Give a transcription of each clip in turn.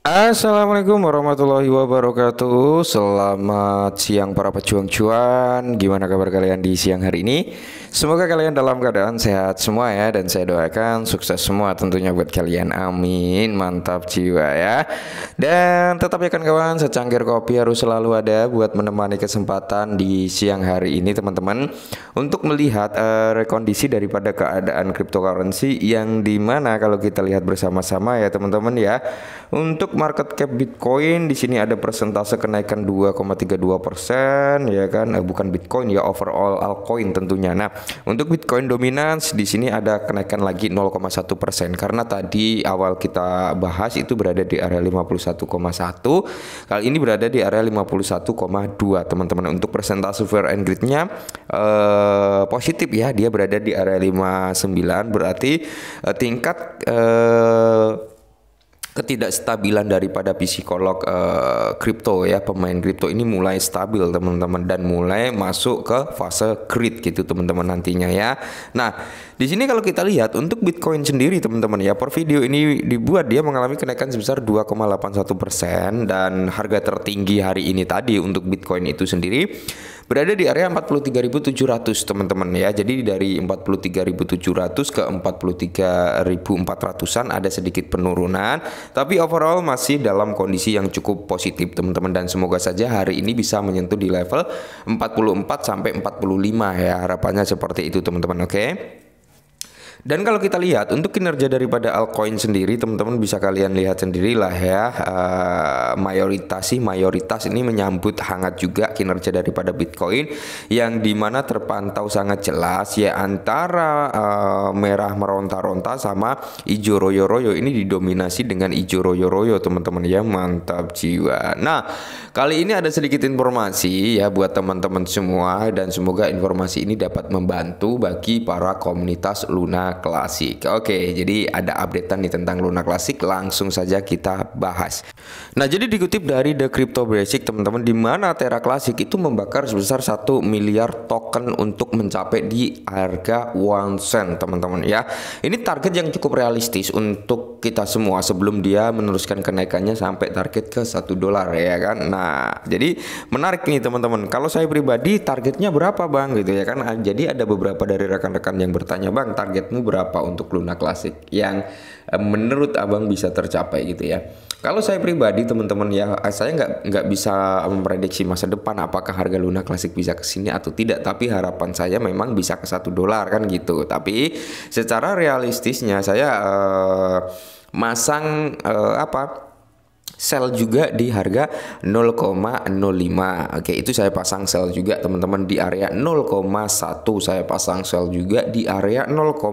Assalamualaikum warahmatullahi wabarakatuh. Selamat siang para pejuang cuan. Gimana kabar kalian di siang hari ini? Semoga kalian dalam keadaan sehat semua ya, dan saya doakan sukses semua tentunya buat kalian. Amin. Mantap jiwa ya. Dan tetap ya kan kawan, secangkir kopi harus selalu ada buat menemani kesempatan di siang hari ini teman-teman, untuk melihat rekondisi daripada keadaan cryptocurrency, yang dimana kalau kita lihat bersama-sama ya teman-teman ya, untuk market cap Bitcoin di sini ada persentase kenaikan 2,32% ya kan, bukan Bitcoin ya, overall altcoin tentunya. Nah, untuk Bitcoin dominance di sini ada kenaikan lagi 0,1%, karena tadi awal kita bahas itu berada di area 51,1, kali ini berada di area 51,2 teman-teman. Untuk persentase fair and greed-nya positif ya, dia berada di area 59, berarti tingkat ketidakstabilan daripada psikolog kripto ya, pemain kripto ini mulai stabil teman-teman, dan mulai masuk ke fase greed gitu teman-teman nantinya ya. Nah, di sini kalau kita lihat untuk Bitcoin sendiri teman-teman ya, per video ini dibuat dia mengalami kenaikan sebesar 2,81%, dan harga tertinggi hari ini tadi untuk Bitcoin itu sendiri berada di area 43.700 teman-teman ya. Jadi dari 43.700 ke 43.400-an ada sedikit penurunan, tapi overall masih dalam kondisi yang cukup positif teman-teman, dan semoga saja hari ini bisa menyentuh di level 44 sampai 45 ya, harapannya seperti itu teman-teman. Oke. Dan kalau kita lihat untuk kinerja daripada altcoin sendiri teman-teman, bisa kalian lihat sendirilah ya, mayoritas ini menyambut hangat juga kinerja daripada Bitcoin, yang dimana terpantau sangat jelas ya, antara merah meronta-ronta sama hijau royo-royo, ini didominasi dengan hijau royo-royo teman-teman ya. Mantap jiwa. Nah, kali ini ada sedikit informasi ya buat teman-teman semua, dan semoga informasi ini dapat membantu bagi para komunitas Luna Classic. Oke, jadi ada updatean nih tentang Luna Classic, langsung saja kita bahas. Nah, jadi dikutip dari The Crypto Basic teman-teman, di mana Terra Classic itu membakar sebesar 1 miliar token untuk mencapai di harga 1 sen teman-teman ya. Ini target yang cukup realistis untuk kita semua sebelum dia meneruskan kenaikannya sampai target ke $1 ya kan. Nah, jadi menarik nih teman-teman. Kalau saya pribadi targetnya berapa Bang gitu ya kan. Jadi ada beberapa dari rekan-rekan yang bertanya, Bang targetmu berapa untuk Luna Classic yang menurut abang bisa tercapai gitu ya. Kalau saya pribadi teman-teman ya, saya nggak bisa memprediksi masa depan apakah harga Luna Classic bisa ke sini atau tidak, tapi harapan saya memang bisa ke $1 kan gitu. Tapi secara realistisnya saya masang sell juga di harga 0,05. Oke, itu saya pasang sell juga teman-teman di area 0,1, saya pasang sell juga di area 0,5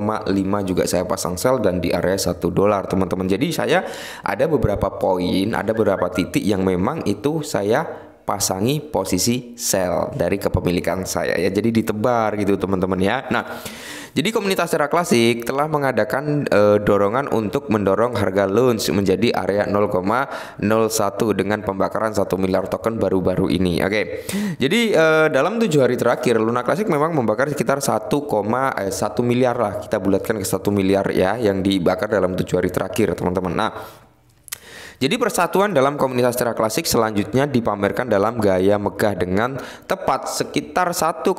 juga saya pasang sell, dan di area $1 teman-teman. Jadi saya ada beberapa poin, ada beberapa titik yang memang itu saya pasangi posisi sell dari kepemilikan saya ya, jadi ditebar gitu teman-teman ya. Nah, jadi komunitas Terra Classic telah mengadakan dorongan untuk mendorong harga LUNC menjadi area 0,01 dengan pembakaran 1 miliar token baru-baru ini. Oke. Jadi dalam 7 hari terakhir Luna Classic memang membakar sekitar 1 miliar lah, kita bulatkan ke 1 miliar ya yang dibakar dalam 7 hari terakhir teman-teman. Nah, jadi persatuan dalam komunitas Terra Classic selanjutnya dipamerkan dalam gaya megah dengan tepat sekitar 1,1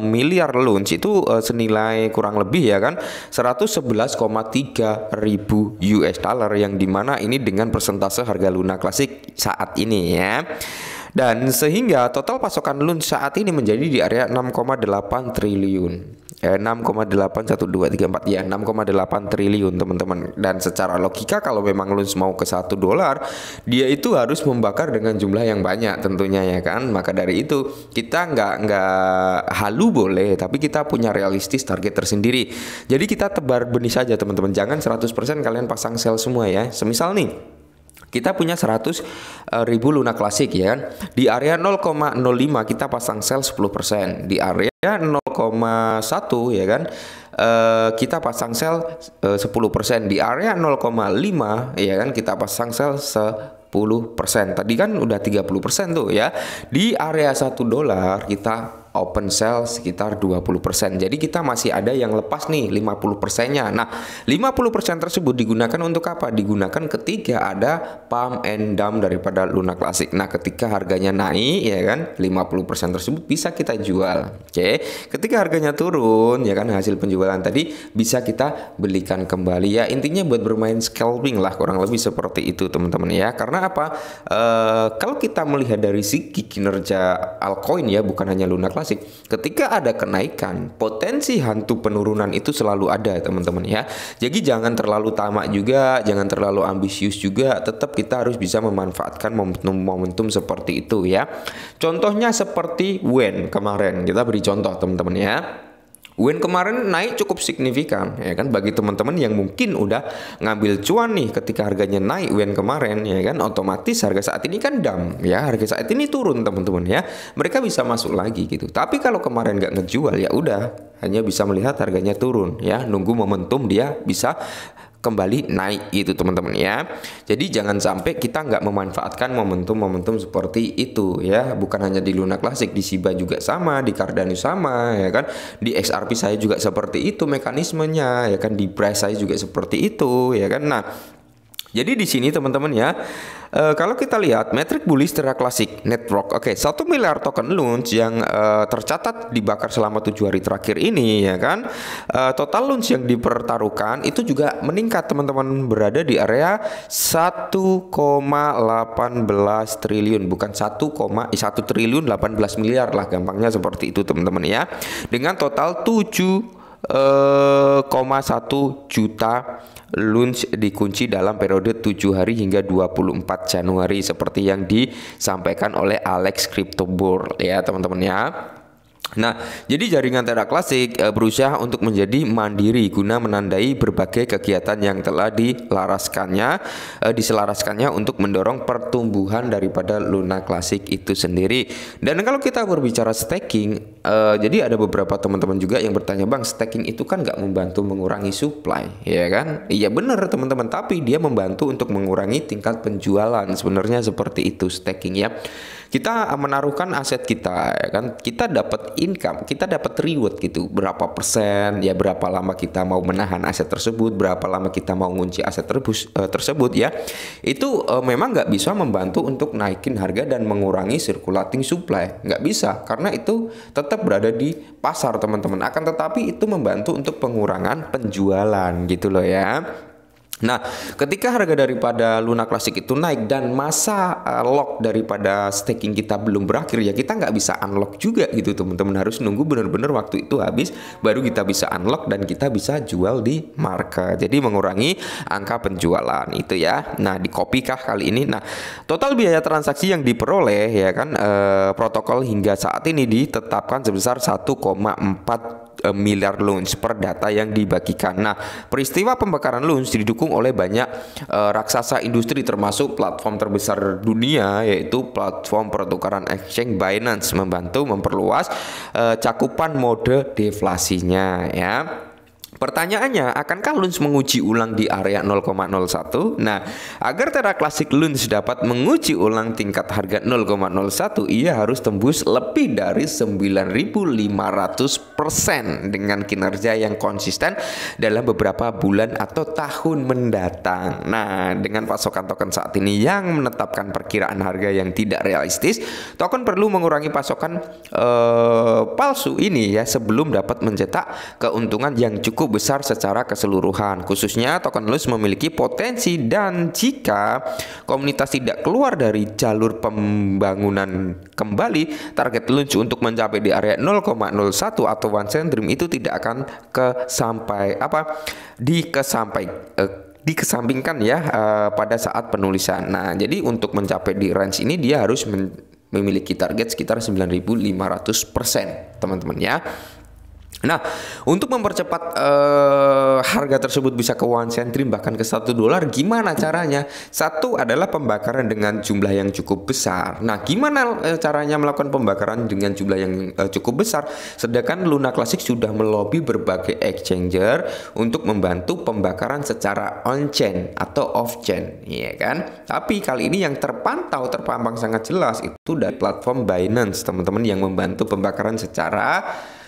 miliar LUNC itu senilai kurang lebih ya kan 111,3 ribu US dollar, yang dimana ini dengan persentase harga Luna Classic saat ini ya. Dan sehingga total pasokan LUNC saat ini menjadi di area 6,8 triliun. 6,8124 ya, 6,8 triliun teman-teman. Dan secara logika kalau memang LUNC mau ke $1, dia itu harus membakar dengan jumlah yang banyak tentunya ya kan. Maka dari itu kita nggak halu boleh, tapi kita punya realistis target tersendiri. Jadi kita tebar benih saja teman-teman, jangan 100% kalian pasang sell semua ya. Semisal nih kita punya 100.000 Luna Classic ya kan, di area 0,05 kita pasang sell 10%, di area 0,1 ya kan kita pasang sell 10%, di area 0,5 ya kan kita pasang sell 10%. Tadi kan udah 30% tuh ya. Di area $1 kita open sell sekitar 20%. Jadi kita masih ada yang lepas nih 50%-nya. Nah, 50% tersebut digunakan untuk apa? Digunakan ketika ada pump and dump daripada Luna Classic. Nah, ketika harganya naik ya kan, 50% tersebut bisa kita jual. Oke. Ketika harganya turun ya kan, hasil penjualan tadi bisa kita belikan kembali. Ya, intinya buat bermain scalping lah, kurang lebih seperti itu teman-teman ya. Karena apa? Kalau kita melihat dari segi kinerja altcoin ya, bukan hanya Luna Classic, ketika ada kenaikan, potensi hantu penurunan itu selalu ada teman-teman ya. Jadi jangan terlalu tamak juga, jangan terlalu ambisius juga, tetap kita harus bisa memanfaatkan momentum seperti itu ya. Contohnya seperti WEN kemarin, kita beri contoh teman-teman ya. WEN kemarin naik cukup signifikan ya kan, bagi teman-teman yang mungkin udah ngambil cuan nih ketika harganya naik WEN kemarin ya kan, otomatis harga saat ini kan down ya, harga saat ini turun teman-teman ya, mereka bisa masuk lagi gitu. Tapi kalau kemarin nggak ngejual ya udah, hanya bisa melihat harganya turun ya, nunggu momentum dia bisa kembali naik gitu teman-teman ya. Jadi jangan sampai kita nggak memanfaatkan momentum-momentum seperti itu ya. Bukan hanya di Luna Classic, di Shiba juga sama, di Cardano sama ya kan, di XRP saya juga seperti itu mekanismenya ya kan, di price saya juga seperti itu ya kan. Nah, jadi di sini teman-teman ya, kalau kita lihat metrik bullish Terra Classic Network, oke, 1 miliar token launch yang tercatat dibakar selama 7 hari terakhir ini ya kan, total launch yang dipertaruhkan itu juga meningkat teman-teman, berada di area 1,18 triliun, bukan 1,1 triliun 18 miliar lah, gampangnya seperti itu teman-teman ya, dengan total 7,1 juta LUNC dikunci dalam periode 7 hari hingga 24 Januari seperti yang disampaikan oleh Alex Cryptobur ya teman-teman ya. Nah, jadi jaringan Terra Classic berusaha untuk menjadi mandiri guna menandai berbagai kegiatan yang telah diselaraskannya untuk mendorong pertumbuhan daripada Luna Classic itu sendiri. Dan kalau kita berbicara staking, jadi ada beberapa teman-teman juga yang bertanya, "Bang, staking itu kan nggak membantu mengurangi supply, ya kan?" Iya benar teman-teman, tapi dia membantu untuk mengurangi tingkat penjualan. Sebenarnya seperti itu staking ya. Kita menaruhkan aset kita ya kan, kita dapat income, kita dapat reward gitu, berapa persen ya, berapa lama kita mau menahan aset tersebut, berapa lama kita mau ngunci aset tersebut ya, itu memang nggak bisa membantu untuk naikin harga dan mengurangi circulating supply, nggak bisa, karena itu tetap berada di pasar teman-teman, akan tetapi itu membantu untuk pengurangan penjualan gitu loh ya. Nah, ketika harga daripada Luna Classic itu naik dan masa lock daripada staking kita belum berakhir ya, kita nggak bisa unlock juga gitu teman-teman, harus nunggu bener-bener waktu itu habis baru kita bisa unlock dan kita bisa jual di market, jadi mengurangi angka penjualan itu ya. Nah, di copy kah kali ini? Nah, total biaya transaksi yang diperoleh ya kan, protokol hingga saat ini ditetapkan sebesar 1,4 miliar LUNC per data yang dibagikan. Nah, peristiwa pembakaran LUNC didukung oleh banyak raksasa industri, termasuk platform terbesar dunia yaitu platform pertukaran exchange Binance, membantu memperluas cakupan mode deflasinya ya. Pertanyaannya, akankah LUNC menguji ulang di area 0,01? Nah, agar Terra Classic LUNC dapat menguji ulang tingkat harga 0,01, ia harus tembus lebih dari 9.500% dengan kinerja yang konsisten dalam beberapa bulan atau tahun mendatang. Nah, dengan pasokan token saat ini yang menetapkan perkiraan harga yang tidak realistis, token perlu mengurangi pasokan palsu ini ya, sebelum dapat mencetak keuntungan yang cukup besar secara keseluruhan, khususnya token LUNC memiliki potensi, dan jika komunitas tidak keluar dari jalur pembangunan kembali, target LUNC untuk mencapai di area 0,01 atau one centrim itu tidak akan dikesampingkan ya pada saat penulisan. Nah, jadi untuk mencapai di range ini dia harus memiliki target sekitar 9.500% teman-teman ya. Nah, untuk mempercepat harga tersebut bisa ke 1 sentrim bahkan ke $1, gimana caranya? Satu adalah pembakaran dengan jumlah yang cukup besar. Nah, gimana caranya melakukan pembakaran dengan jumlah yang cukup besar? Sedangkan Luna Classic sudah melobi berbagai exchanger untuk membantu pembakaran secara on-chain atau off-chain, ya kan? Tapi kali ini yang terpampang sangat jelas itu dari platform Binance, teman-teman, yang membantu pembakaran secara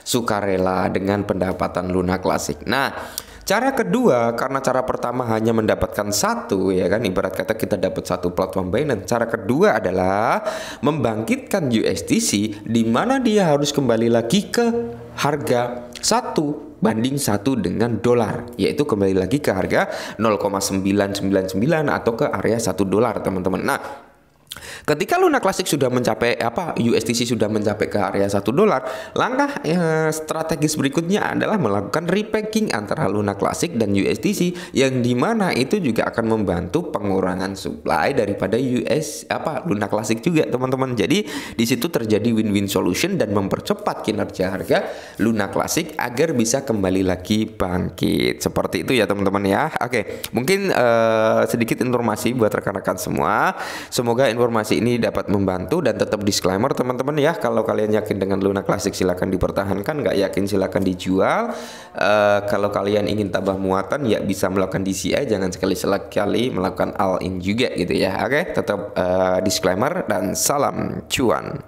sukarela dengan pendapatan Luna Classic. Nah, cara kedua, karena cara pertama hanya mendapatkan satu, ya kan, ibarat kata kita dapat satu platform Binance. Cara kedua adalah membangkitkan USTC, di mana dia harus kembali lagi ke harga 1:1 dengan dolar, yaitu kembali lagi ke harga 0,999 atau ke area $1, teman-teman. Nah, ketika Luna Classic sudah mencapai USTC sudah mencapai ke area $1, langkah strategis berikutnya adalah melakukan repacking antara Luna Classic dan USTC, yang dimana itu juga akan membantu pengurangan supply daripada Luna Classic juga, teman-teman. Jadi di situ terjadi win-win solution dan mempercepat kinerja harga Luna Classic agar bisa kembali lagi bangkit. Seperti itu ya, teman-teman ya. Oke, mungkin sedikit informasi buat rekan-rekan semua. Semoga informasi ini dapat membantu, dan tetap disclaimer teman-teman ya, kalau kalian yakin dengan Luna Classic silahkan dipertahankan, nggak yakin silahkan dijual. Kalau kalian ingin tambah muatan ya bisa melakukan DCA, jangan sekali-sekali melakukan all in juga gitu ya. Oke, tetap disclaimer dan salam cuan.